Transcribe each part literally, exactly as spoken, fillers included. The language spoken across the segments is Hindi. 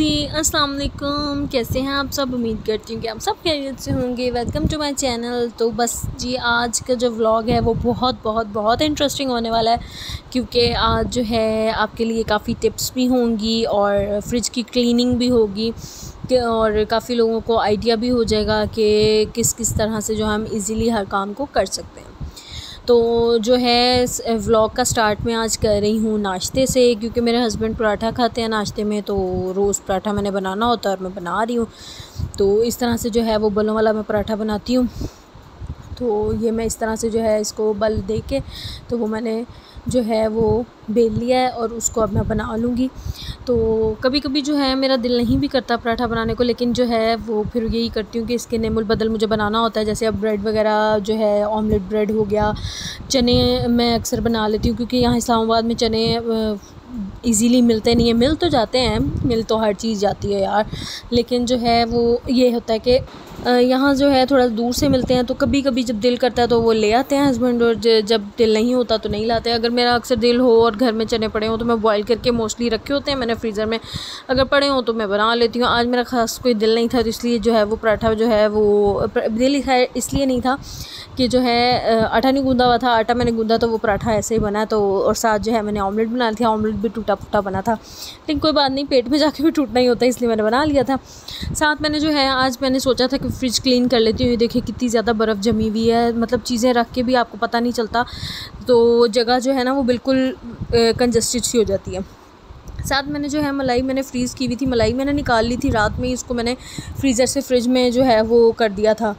जी अस्सलाम वालेकुम, कैसे हैं आप सब। उम्मीद करती हूँ कि आप सब खैरियत से होंगे। Welcome to my channel. तो बस जी आज का जो व्लॉग है वो बहुत बहुत बहुत इंटरेस्टिंग होने वाला है, क्योंकि आज जो है आपके लिए काफ़ी टिप्स भी होंगी और फ्रिज की क्लीनिंग भी होगी और काफ़ी लोगों को आइडिया भी हो जाएगा कि किस किस तरह से जो हम इजीली हर काम को कर सकते हैं। तो जो है व्लॉग का स्टार्ट मैं आज कर रही हूँ नाश्ते से, क्योंकि मेरे हस्बैंड पराठा खाते हैं नाश्ते में, तो रोज़ पराठा मैंने बनाना होता है और मैं बना रही हूँ। तो इस तरह से जो है वो बलों वाला मैं पराठा बनाती हूँ, तो ये मैं इस तरह से जो है इसको बल दे के तो वो मैंने जो है वो बेल लिया है और उसको अब मैं बना लूँगी। तो कभी कभी जो है मेरा दिल नहीं भी करता पराठा बनाने को, लेकिन जो है वो फिर यही करती हूँ कि इसके नेमुल बदल मुझे बनाना होता है। जैसे अब ब्रेड वगैरह जो है ऑमलेट ब्रेड हो गया, चने मैं अक्सर बना लेती हूँ, क्योंकि यहाँ इस्लामाबाद में चने इजीली मिलते नहीं है। मिल तो जाते हैं, मिल तो हर चीज़ जाती है यार, लेकिन जो है वो ये होता है कि यहाँ जो है थोड़ा दूर से मिलते हैं, तो कभी कभी जब दिल करता है तो वो ले आते हैं हस्बैंड, और जब दिल नहीं होता तो नहीं लाते। अगर मेरा अक्सर दिल हो और घर में चने पड़े हों तो मैं बॉयल करके मोस्टली रखे होते हैं मैंने फ्रीज़र में, अगर पड़े हों तो मैं बना लेती हूँ। आज मेरा खास कोई दिल नहीं था, तो इसलिए जो है वो पराठा जो है वो दिल है इसलिए नहीं था कि जो है आटा नहीं गूँधा हुआ था। आटा मैंने गूँधा तो वो पराठा ऐसे ही बना, तो और साथ जो है मैंने ऑमलेट बना लिया। ऑमलेट भी टूटा फूटा बना था, लेकिन कोई बात नहीं, पेट में जाके भी टूटना ही होता है, इसलिए मैंने बना लिया था। साथ मैंने जो है आज मैंने सोचा था फ्रिज क्लीन कर लेती हूँ। देखिए कितनी ज़्यादा बर्फ़ जमी हुई है, मतलब चीज़ें रख के भी आपको पता नहीं चलता, तो जगह जो है ना वो बिल्कुल कंजस्टेड सी हो जाती है। साथ मैंने जो है मलाई मैंने फ्रीज़ की हुई थी, मलाई मैंने निकाल ली थी रात में ही, इसको मैंने फ्रीज़र से फ्रिज में जो है वो कर दिया था,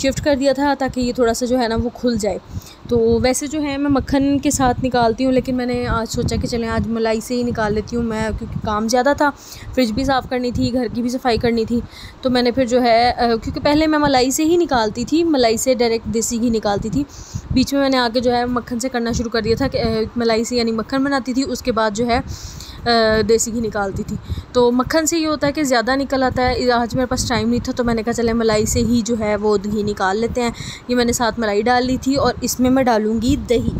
शिफ्ट कर दिया था, ताकि ये थोड़ा सा जो है ना वो खुल जाए। तो वैसे जो है मैं मक्खन के साथ निकालती हूँ, लेकिन मैंने आज सोचा कि चलें आज मलाई से ही निकाल लेती हूँ मैं, क्योंकि काम ज़्यादा था, फ्रिज भी साफ़ करनी थी, घर की भी सफाई करनी थी। तो मैंने फिर जो है क्योंकि पहले मैं मलाई से ही निकालती थी, मलाई से डायरेक्ट देसी घी निकालती थी, बीच में मैंने आके जो है मक्खन से करना शुरू कर दिया था, कि मलाई से यानी मक्खन बनाती थी, उसके बाद जो है देसी घी निकालती थी। तो मक्खन से ये होता है कि ज़्यादा निकल आता है, आज मेरे पास टाइम नहीं था, तो मैंने कहा चले मलाई से ही जो है वो घी निकाल लेते हैं। ये मैंने साथ मलाई डाल ली थी और इसमें मैं डालूँगी दही।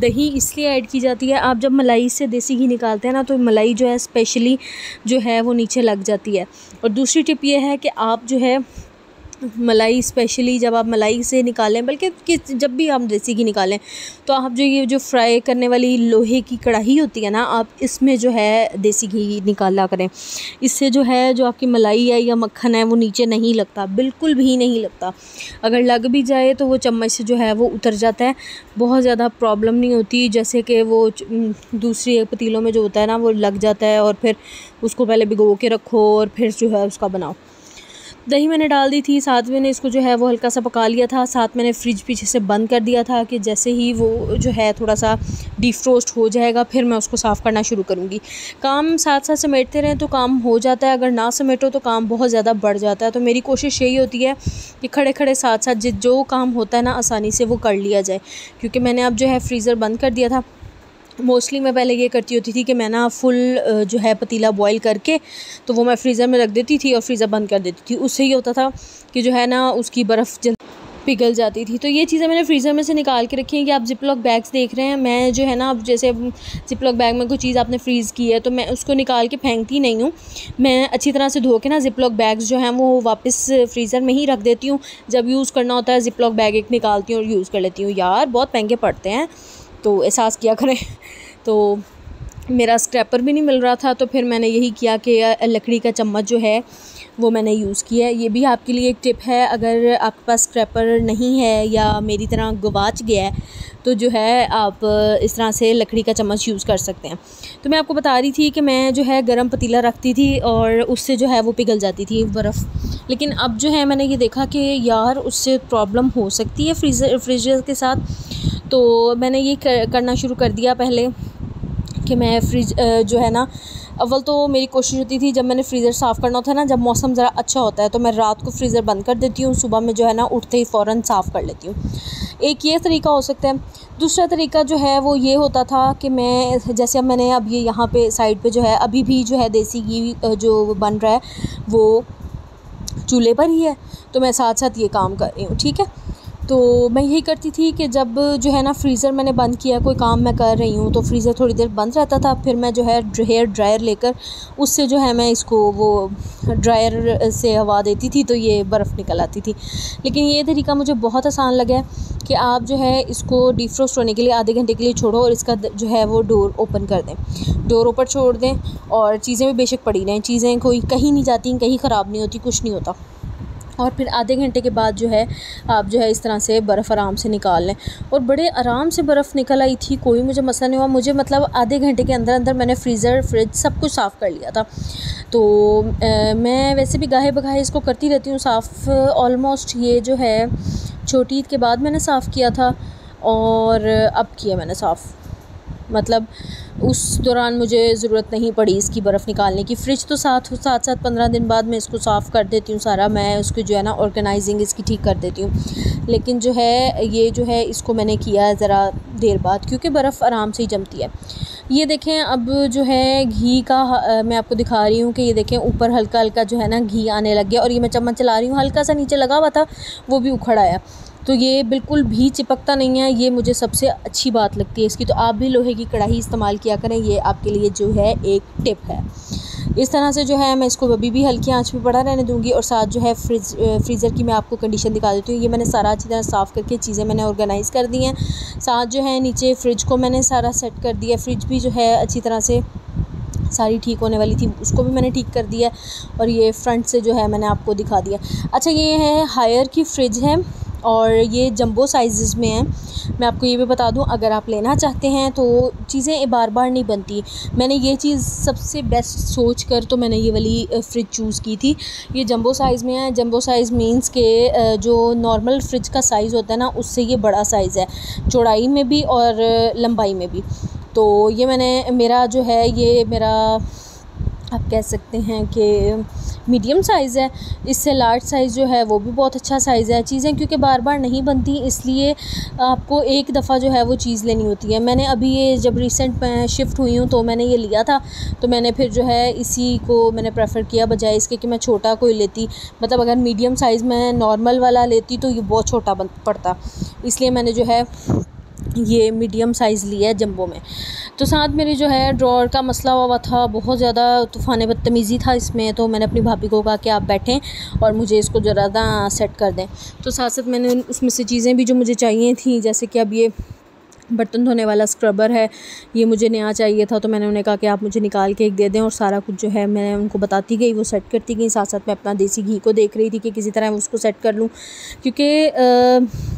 दही इसलिए ऐड की जाती है, आप जब मलाई से देसी घी निकालते हैं ना तो मलाई जो है स्पेशली जो है वो नीचे लग जाती है। और दूसरी टिप ये है कि आप जो है मलाई स्पेशली जब आप मलाई से निकालें, बल्कि किस जब भी आप देसी घी निकालें, तो आप जो ये जो फ्राई करने वाली लोहे की कढ़ाई होती है ना, आप इसमें जो है देसी घी निकाला करें। इससे जो है जो आपकी मलाई है या मक्खन है वो नीचे नहीं लगता, बिल्कुल भी नहीं लगता। अगर लग भी जाए तो वो चम्मच से जो है वो उतर जाता है, बहुत ज़्यादा प्रॉब्लम नहीं होती, जैसे कि वो दूसरी पतीलों में जो होता है ना वो लग जाता है, और फिर उसको पहले भिगो के रखो और फिर जो है उसका बनाओ। दही मैंने डाल दी थी, साथ मैंने इसको जो है वो हल्का सा पका लिया था, साथ मैंने फ्रिज पीछे से बंद कर दिया था कि जैसे ही वो जो है थोड़ा सा डिफ्रोस्ट हो जाएगा फिर मैं उसको साफ़ करना शुरू करूँगी। काम साथ साथ समेटते रहें तो काम हो जाता है, अगर ना समेटो तो काम बहुत ज़्यादा बढ़ जाता है। तो मेरी कोशिश यही होती है कि खड़े खड़े साथ साथ जो काम होता है ना आसानी से वो कर लिया जाए, क्योंकि मैंने अब जो है फ्रीज़र बंद कर दिया था। मोस्टली मैं पहले ये करती होती थी कि मैं ना फुल जो है पतीला बॉईल करके तो वो मैं फ्रीज़र में रख देती थी और फ्रीज़र बंद कर देती थी, उससे ये होता था कि जो है ना उसकी बर्फ़ जल्दी पिघल जाती थी। तो ये चीज़ें मैंने फ्रीज़र में से निकाल के रखी हैं। कि आप जिपलॉक बैग्स देख रहे हैं, मैं जो है ना अब जैसे जिपलॉक बैग में कोई चीज़ आपने फ्रीज़ की है तो मैं उसको निकाल के फेंकती नहीं हूँ, मैं अच्छी तरह से धो के ना जिपलॉक बैग्स जो हैं वो वापस फ्रीज़र में ही रख देती हूँ। जब यूज़ करना होता है जिपलॉक बैग एक निकालती हूँ और यूज़ कर लेती हूँ। यार बहुत महंगे पड़ते हैं, तो एहसास किया करें। तो मेरा स्क्रैपर भी नहीं मिल रहा था, तो फिर मैंने यही किया कि लकड़ी का चम्मच जो है वो मैंने यूज़ किया है। ये भी आपके लिए एक टिप है, अगर आपके पास स्क्रैपर नहीं है या मेरी तरह गवाच गया है तो जो है आप इस तरह से लकड़ी का चम्मच यूज़ कर सकते हैं। तो मैं आपको बता रही थी कि मैं जो है गर्म पतीला रखती थी और उससे जो है वो पिघल जाती थी बर्फ़, लेकिन अब जो है मैंने ये देखा कि यार उससे प्रॉब्लम हो सकती है फ्रीज़र फ्रीजर के साथ, तो मैंने ये करना शुरू कर दिया पहले कि मैं फ्रिज जो है ना अव्वल तो मेरी कोशिश होती थी जब मैंने फ्रीज़र साफ़ करना होता है ना, जब मौसम ज़रा अच्छा होता है तो मैं रात को फ्रीज़र बंद कर देती हूँ, सुबह में जो है ना उठते ही फ़ौरन साफ़ कर लेती हूँ। एक ये तरीका हो सकता है। दूसरा तरीका जो है वो ये होता था कि मैं जैसे अब मैंने अब ये यहाँ पे साइड पे जो है अभी भी जो है देसी घी जो बन रहा है वो चूल्हे पर ही है, तो मैं साथ साथ ये काम कर रही हूँ, ठीक है। तो मैं यही करती थी कि जब जो है ना फ्रीज़र मैंने बंद किया, कोई काम मैं कर रही हूँ तो फ्रीज़र थोड़ी देर बंद रहता था, फिर मैं जो है हेयर ड्रायर लेकर उससे जो है मैं इसको वो ड्रायर से हवा देती थी तो ये बर्फ़ निकल आती थी। लेकिन ये तरीका मुझे बहुत आसान लगा है कि आप जो है इसको डीफ्रोस्ट होने के लिए आधे घंटे के लिए छोड़ो और इसका जो है वो डोर ओपन कर दें, डोर ऊपर छोड़ दें और चीज़ें भी बेशक पड़ी रहें, चीज़ें कोई कहीं नहीं जाती, कहीं ख़राब नहीं होती, कुछ नहीं होता। और फिर आधे घंटे के बाद जो है आप जो है इस तरह से बर्फ़ आराम से निकाल लें। और बड़े आराम से बर्फ़ निकल आई थी, कोई मुझे मसला नहीं हुआ। मुझे मतलब आधे घंटे के अंदर अंदर मैंने फ्रीज़र फ्रिज सब कुछ साफ़ कर लिया था। तो ए, मैं वैसे भी गाहे बगाहे इसको करती रहती हूँ साफ़। ऑलमोस्ट ये जो है छोटी ईद के बाद मैंने साफ़ किया था और अब किया मैंने साफ़, मतलब उस दौरान मुझे ज़रूरत नहीं पड़ी इसकी बर्फ़ निकालने की। फ़्रिज तो साथ साथ साथ पंद्रह दिन बाद मैं इसको साफ़ कर देती हूँ सारा, मैं उसको जो है ना ऑर्गेनाइजिंग इसकी ठीक कर देती हूँ। लेकिन जो है ये जो है इसको मैंने किया ज़रा देर बाद क्योंकि बर्फ़ आराम से ही जमती है। ये देखें अब जो है घी का आ, मैं आपको दिखा रही हूँ कि ये देखें ऊपर हल्का हल्का जो है ना घी आने लग गया। और ये मैं चम्मच चला रही हूँ, हल्का सा नीचे लगा हुआ था वो भी उखड़ आया, तो ये बिल्कुल भी चिपकता नहीं है। ये मुझे सबसे अच्छी बात लगती है इसकी। तो आप भी लोहे की कढ़ाई इस्तेमाल किया करें, ये आपके लिए जो है एक टिप है। इस तरह से जो है मैं इसको अभी भी हल्की आंच पे पड़ा रहने दूंगी और साथ जो है फ्रिज फ्रीज़र की मैं आपको कंडीशन दिखा देती हूँ। ये मैंने सारा अच्छी तरह साफ़ करके चीज़ें मैंने ऑर्गेनाइज़ कर दी हैं, साथ जो है नीचे फ्रिज को मैंने सारा सेट कर दिया। फ्रिज भी जो है अच्छी तरह से सारी ठीक होने वाली थी, उसको भी मैंने ठीक कर दिया और ये फ्रंट से जो है मैंने आपको दिखा दिया। अच्छा, ये है हायर की फ्रिज है और ये जंबो साइज़ में है। मैं आपको ये भी बता दूं, अगर आप लेना चाहते हैं तो चीज़ें बार बार नहीं बनती। मैंने ये चीज़ सबसे बेस्ट सोच कर तो मैंने ये वाली फ्रिज चूज़ की थी। ये जंबो साइज़ में है। जंबो साइज़ मीन्स के जो नॉर्मल फ्रिज का साइज़ होता है ना, उससे ये बड़ा साइज़ है, चौड़ाई में भी और लंबाई में भी। तो ये मैंने मेरा जो है ये मेरा आप कह सकते हैं कि मीडियम साइज़ है। इससे लार्ज साइज़ जो है वो भी बहुत अच्छा साइज़ है। चीज़ें क्योंकि बार बार नहीं बनती, इसलिए आपको एक दफ़ा जो है वो चीज़ लेनी होती है। मैंने अभी ये जब रिसेंट मैं शिफ्ट हुई हूँ तो मैंने ये लिया था, तो मैंने फिर जो है इसी को मैंने प्रेफर किया बजाय इसके कि मैं छोटा कोई लेती। मतलब अगर मीडियम साइज़ में नॉर्मल वाला लेती तो ये बहुत छोटा बन पड़ता, इसलिए मैंने जो है ये मीडियम साइज़ लिया है जंबो में। तो साथ मेरे जो है ड्रॉअर का मसला हुआ था, बहुत ज़्यादा तूफ़ान बदतमीज़ी था इसमें। तो मैंने अपनी भाभी को कहा कि आप बैठें और मुझे इसको ज़रा सा सेट कर दें। तो साथ साथ मैंने उसमें से चीज़ें भी जो मुझे चाहिए थी, जैसे कि अब ये बर्तन धोने वाला स्क्रबर है, ये मुझे नया चाहिए था। तो मैंने उन्हें कहा कि आप मुझे निकाल के एक दे दें, और सारा कुछ जो है मैं उनको बताती गई, वो सेट करती गई। साथ साथ मैं अपना देसी घी को देख रही थी कि किसी तरह उसको सेट कर लूँ, क्योंकि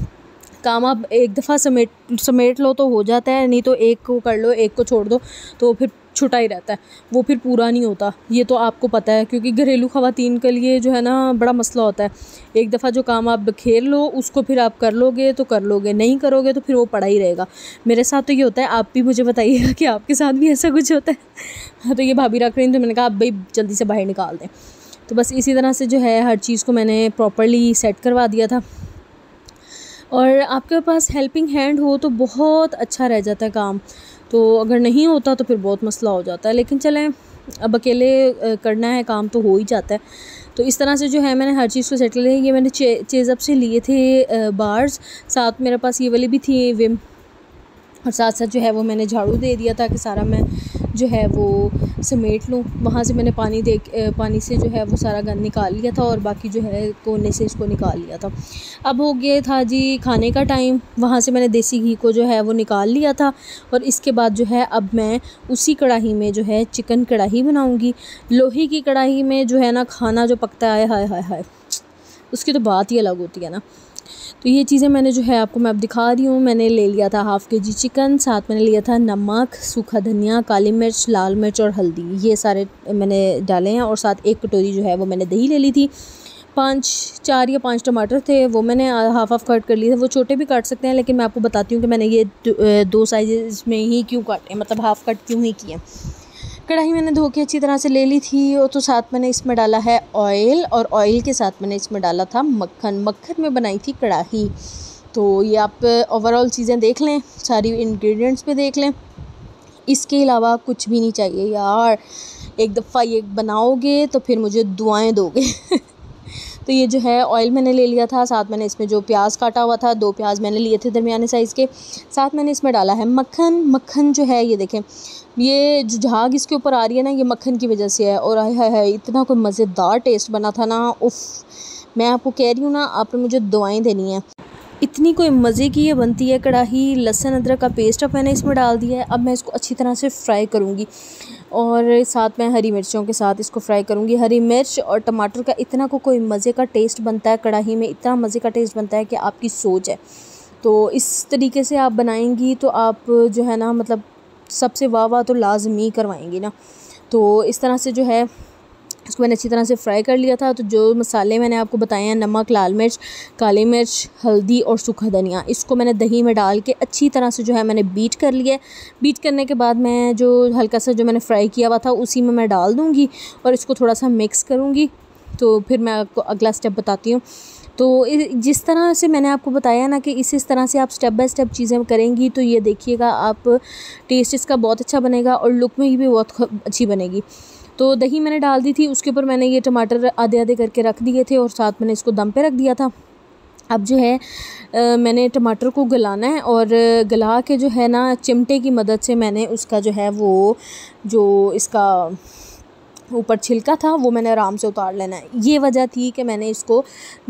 काम आप एक दफ़ा समेट समेट लो तो हो जाता है, नहीं तो एक को कर लो एक को छोड़ दो तो फिर छुटा ही रहता है, वो फिर पूरा नहीं होता। ये तो आपको पता है, क्योंकि घरेलू ख़वातीन के लिए जो है ना बड़ा मसला होता है। एक दफ़ा जो काम आप बखेर लो उसको फिर आप कर लोगे तो कर लोगे, नहीं करोगे तो फिर वो पड़ा ही रहेगा। मेरे साथ तो ये होता है, आप भी मुझे बताइएगा कि आपके साथ भी ऐसा कुछ होता है। तो ये भाभी रख रही थी, तो मैंने कहा आप भाई जल्दी से बाहर निकाल दें। तो बस इसी तरह से जो है हर चीज़ को मैंने प्रॉपरली सेट करवा दिया था। और आपके पास हेल्पिंग हैंड हो तो बहुत अच्छा रह जाता है काम, तो अगर नहीं होता तो फिर बहुत मसला हो जाता है। लेकिन चलें, अब अकेले करना है काम तो हो ही जाता है। तो इस तरह से जो है मैंने हर चीज़ को सेट कर लिया। ये मैंने चे चेज़अप से लिए थे बार्स, साथ मेरे पास ये वाली भी थी विम, और साथ साथ जो है वो मैंने झाड़ू दे दिया था कि सारा मैं जो है वो समेट लूँ। वहाँ से मैंने पानी दे पानी से जो है वो सारा गंद निकाल लिया था और बाकी जो है कोने से इसको निकाल लिया था। अब हो गया था जी खाने का टाइम। वहाँ से मैंने देसी घी को जो है वो निकाल लिया था, और इसके बाद जो है अब मैं उसी कढ़ाई में जो है चिकन कढ़ाई बनाऊँगी। लोहे की कढ़ाई में जो है ना खाना जो पकता है, हाय हाय हाय, उसकी तो बात ही अलग होती है ना। तो ये चीज़ें मैंने जो है आपको मैं अब दिखा रही हूँ। मैंने ले लिया था हाफ़ के जी चिकन, साथ मैंने लिया था नमक, सूखा धनिया, काली मिर्च, लाल मिर्च और हल्दी, ये सारे मैंने डाले हैं। और साथ एक कटोरी जो है वो मैंने दही ले ली थी। पाँच चार या पाँच टमाटर थे, वो मैंने हाफ़ हाफ़ कट कर लिए थे। वो छोटे भी काट सकते हैं, लेकिन मैं आपको बताती हूँ कि मैंने ये दो साइज़ में ही क्यों काटे, मतलब हाफ़ कट क्यों ही किए। कढ़ाई मैंने धो के अच्छी तरह से ले ली थी, तो साथ मैंने इसमें डाला है ऑयल, और ऑयल के साथ मैंने इसमें डाला था मक्खन। मक्खन में बनाई थी कढ़ाई। तो ये आप ओवरऑल चीज़ें देख लें, सारी इंग्रेडिएंट्स पे देख लें। इसके अलावा कुछ भी नहीं चाहिए यार। एक दफ़ा ये बनाओगे तो फिर मुझे दुआएं दोगे तो ये जो है ऑयल मैंने ले लिया था, साथ मैंने इसमें जो प्याज काटा हुआ था, दो प्याज मैंने लिए थे दरमियाने साइज़ के, साथ मैंने इसमें डाला है मक्खन। मक्खन जो है ये देखें, ये जो झाग इसके ऊपर आ रही है ना, ये मक्खन की वजह से है। और है, है इतना कोई मज़ेदार टेस्ट बना था ना, उफ़, मैं आपको कह रही हूँ ना, आपने मुझे दुआएं देनी है, इतनी कोई मज़े की ये बनती है कड़ाही। लहसुन अदरक का पेस्ट अब मैंने इसमें डाल दिया है, अब मैं इसको अच्छी तरह से फ्राई करूँगी और साथ में हरी मिर्चों के साथ इसको फ्राई करूँगी। हरी मिर्च और टमाटर का इतना को कोई मज़े का टेस्ट बनता है कड़ाही में, इतना मज़े का टेस्ट बनता है कि आपकी सोच है। तो इस तरीके से आप बनाएंगी तो आप जो है ना, मतलब सबसे वाह वाह तो लाजमी करवाएंगी ना। तो इस तरह से जो है इसको मैंने अच्छी तरह से फ्राई कर लिया था। तो जो मसाले मैंने आपको बताए हैं, नमक, लाल मिर्च, काली मिर्च, हल्दी और सूखा धनिया, इसको मैंने दही में डाल के अच्छी तरह से जो है मैंने बीट कर लिया। बीट करने के बाद मैं जो हल्का सा जो मैंने फ्राई किया हुआ था उसी में मैं डाल दूँगी और इसको थोड़ा सा मिक्स करूँगी। तो फिर मैं आपको अगला स्टेप बताती हूँ। तो जिस तरह से मैंने आपको बताया ना कि इस इस तरह से आप स्टेप बाय स्टेप चीज़ें करेंगी तो ये देखिएगा आप, टेस्ट इसका बहुत अच्छा बनेगा और लुक में भी बहुत अच्छी बनेगी। तो दही मैंने डाल दी थी, उसके ऊपर मैंने ये टमाटर आधे आधे करके रख दिए थे और साथ मैंने इसको दम पे रख दिया था। अब जो है आ, मैंने टमाटर को गलाना है और गला के जो है ना, चिमटे की मदद से मैंने उसका जो है वो जो इसका ऊपर छिलका था वो मैंने आराम से उतार लेना है। ये वजह थी कि मैंने इसको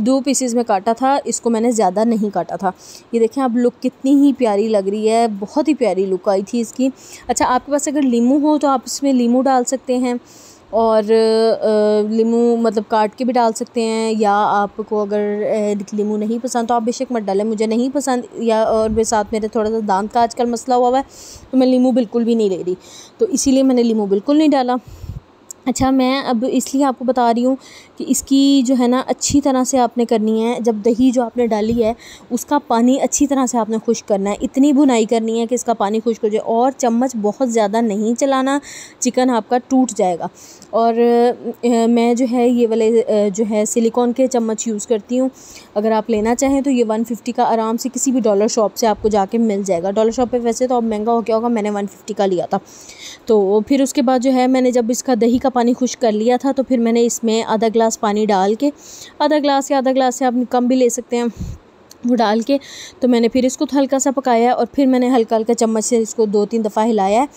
दो पीसेस में काटा था, इसको मैंने ज़्यादा नहीं काटा था। ये देखें आप, लुक कितनी ही प्यारी लग रही है, बहुत ही प्यारी लुक आई थी इसकी। अच्छा, आपके पास अगर नींबू हो तो आप इसमें नींबू डाल सकते हैं और नींबू मतलब काट के भी डाल सकते हैं, या आपको अगर नींबू नहीं पसंद तो आप बेशक मत डालें, मुझे नहीं पसंद। या और मेरे साथ मेरे थोड़ा सा दांत का आजकल मसला हुआ हुआ है तो मैं नींबू बिल्कुल भी नहीं ले रही, तो इसीलिए मैंने नींबू बिल्कुल नहीं डाला। अच्छा, मैं अब इसलिए आपको बता रही हूँ कि इसकी जो है ना अच्छी तरह से आपने करनी है, जब दही जो आपने डाली है उसका पानी अच्छी तरह से आपने खुश्क करना है, इतनी भुनाई करनी है कि इसका पानी खुश्क हो जाए। और चम्मच बहुत ज़्यादा नहीं चलाना, चिकन आपका टूट जाएगा। और मैं जो है ये वाले जो है सिलिकॉन के चम्मच यूज़ करती हूँ, अगर आप लेना चाहें तो ये वन फिफ्टी का आराम से किसी भी डॉलर शॉप से आपको जाके मिल जाएगा। डॉलर शॉप पर वैसे तो अब महंगा हो गया होगा, मैंने वन फिफ्टी का लिया था। तो फिर उसके बाद जो है मैंने जब इसका दही का पानी खुश्क कर लिया था तो फिर मैंने इसमें आधा ग्लास पानी डाल के, आधा ग्लास या आधा ग्लास से आप कम भी ले सकते हैं वो डाल के, तो मैंने फिर इसको हल्का सा पकाया और फिर मैंने हल्का हल्का चम्मच से इसको दो तीन दफ़ा हिलाया है।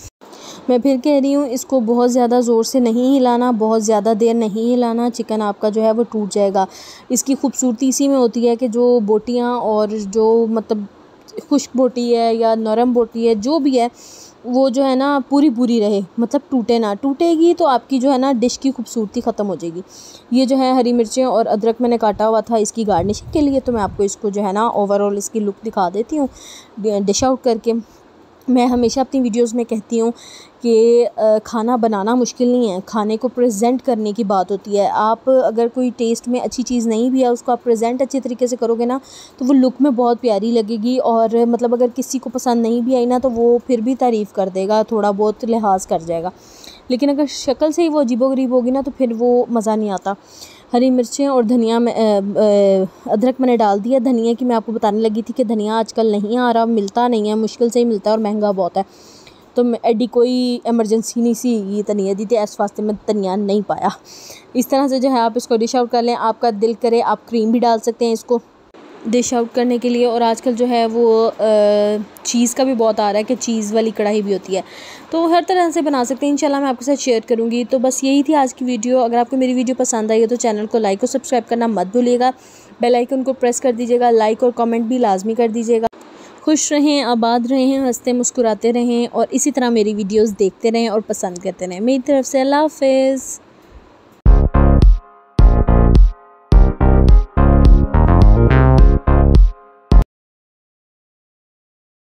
मैं फिर कह रही हूँ, इसको बहुत ज़्यादा ज़ोर से नहीं हिलाना, बहुत ज़्यादा देर नहीं हिलाना, चिकन आपका जो है वो टूट जाएगा। इसकी खूबसूरती इसी में होती है कि जो बोटियाँ और जो मतलब खुश्क बोटी है या नरम बोटी है जो भी है वो जो है ना पूरी पूरी रहे, मतलब टूटे ना। टूटेगी तो आपकी जो है ना डिश की खूबसूरती ख़त्म हो जाएगी। ये जो है हरी मिर्चें और अदरक मैंने काटा हुआ था इसकी गार्निशिंग के लिए, तो मैं आपको इसको जो है ना ओवरऑल इसकी लुक दिखा देती हूँ डिश आउट करके। मैं हमेशा अपनी वीडियोस में कहती हूँ कि खाना बनाना मुश्किल नहीं है, खाने को प्रेजेंट करने की बात होती है। आप अगर कोई टेस्ट में अच्छी चीज़ नहीं भी है उसको आप प्रेजेंट अच्छे तरीके से करोगे ना तो वो लुक में बहुत प्यारी लगेगी। और मतलब अगर किसी को पसंद नहीं भी आई ना तो वो फिर भी तारीफ़ कर देगा, थोड़ा बहुत लिहाज कर जाएगा, लेकिन अगर शक्ल से ही वो अजीबोगरीब होगी ना तो फिर वो मज़ा नहीं आता। हरी मिर्चें और धनिया में अदरक मैंने डाल दिया। धनिया की मैं आपको बताने लगी थी कि धनिया आजकल नहीं आ रहा, मिलता नहीं है, मुश्किल से ही मिलता है और महंगा बहुत है। तो एडी कोई एमरजेंसी नहीं सी ये धनिया दी थी, इस वास्ते मैं धनिया नहीं पाया। इस तरह से जो है आप इसको डिश आउट कर लें, आपका दिल करे आप क्रीम भी डाल सकते हैं इसको डिश आउट करने के लिए। और आजकल जो है वो चीज़ का भी बहुत आ रहा है कि चीज़ वाली कढ़ाई भी होती है, तो हर तरह से बना सकते हैं। इंशाल्लाह मैं आपके साथ शेयर करूँगी। तो बस यही थी आज की वीडियो। अगर आपको मेरी वीडियो पसंद आई है तो चैनल को लाइक और सब्सक्राइब करना मत भूलिएगा, बेल आइकन को प्रेस कर दीजिएगा, लाइक और कमेंट भी लाजमी कर दीजिएगा। खुश रहें, आबाद रहें, हंसते मुस्कुराते रहें और इसी तरह मेरी वीडियोज़ देखते रहें और पसंद करते रहें। मेरी तरफ से अल्लाह हाफिज़।